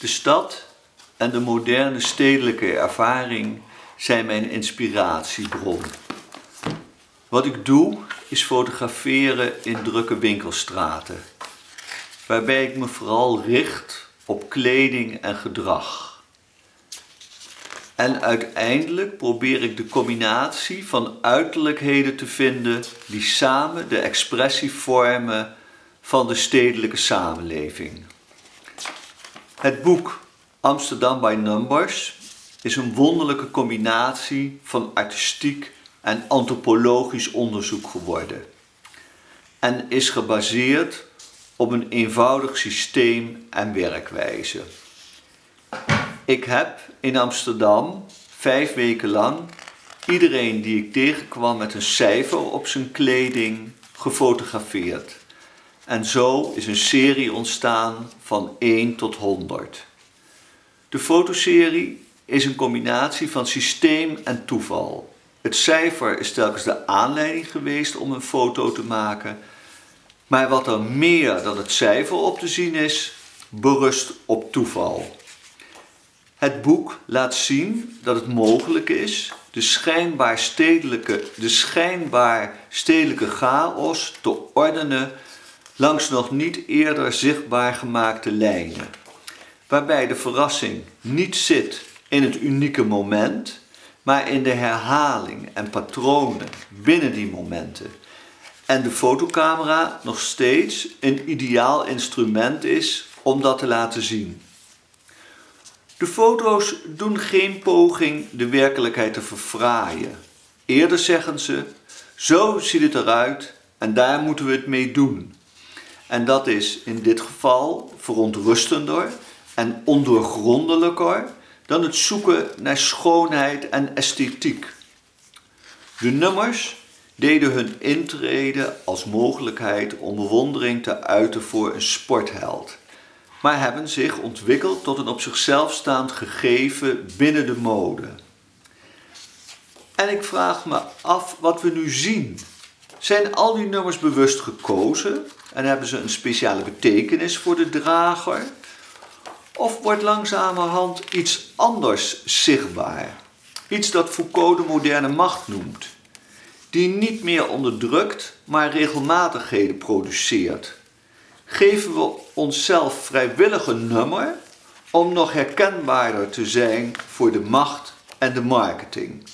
De stad en de moderne stedelijke ervaring zijn mijn inspiratiebron. Wat ik doe is fotograferen in drukke winkelstraten, waarbij ik me vooral richt op kleding en gedrag. En uiteindelijk probeer ik de combinatie van uiterlijkheden te vinden die samen de expressie vormen van de stedelijke samenleving. Het boek Amsterdam by Numbers is een wonderlijke combinatie van artistiek en antropologisch onderzoek geworden en is gebaseerd op een eenvoudig systeem en werkwijze. Ik heb in Amsterdam 5 weken lang iedereen die ik tegenkwam met een cijfer op zijn kleding gefotografeerd. En zo is een serie ontstaan van 1 tot 100. De fotoserie is een combinatie van systeem en toeval. Het cijfer is telkens de aanleiding geweest om een foto te maken. Maar wat er meer dan het cijfer op te zien is, berust op toeval. Het boek laat zien dat het mogelijk is de schijnbaar stedelijke chaos te ordenen langs nog niet eerder zichtbaar gemaakte lijnen. Waarbij de verrassing niet zit in het unieke moment, maar in de herhaling en patronen binnen die momenten. En de fotocamera nog steeds een ideaal instrument is om dat te laten zien. De foto's doen geen poging de werkelijkheid te verfraaien. Eerder zeggen ze, zo ziet het eruit en daar moeten we het mee doen. En dat is in dit geval verontrustender en ondoorgrondelijker dan het zoeken naar schoonheid en esthetiek. De nummers deden hun intrede als mogelijkheid om bewondering te uiten voor een sportheld, maar hebben zich ontwikkeld tot een op zichzelf staand gegeven binnen de mode. En ik vraag me af wat we nu zien. Zijn al die nummers bewust gekozen en hebben ze een speciale betekenis voor de drager? Of wordt langzamerhand iets anders zichtbaar? Iets dat Foucault de moderne macht noemt, die niet meer onderdrukt, maar regelmatigheden produceert. Geven we onszelf vrijwillig een nummer om nog herkenbaarder te zijn voor de macht en de marketing.